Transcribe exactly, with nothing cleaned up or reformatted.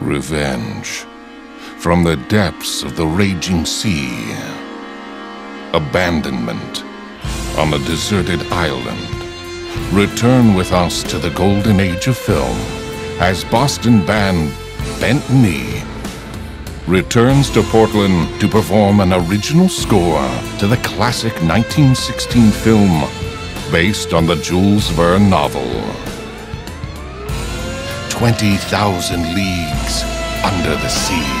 Revenge. From the depths of the raging sea. Abandonment. On a deserted island. Return with us to the golden age of film as Boston band Bent Knee returns to Portland to perform an original score to the classic nineteen sixteen film based on the Jules Verne novel, twenty thousand Leagues Under the Sea.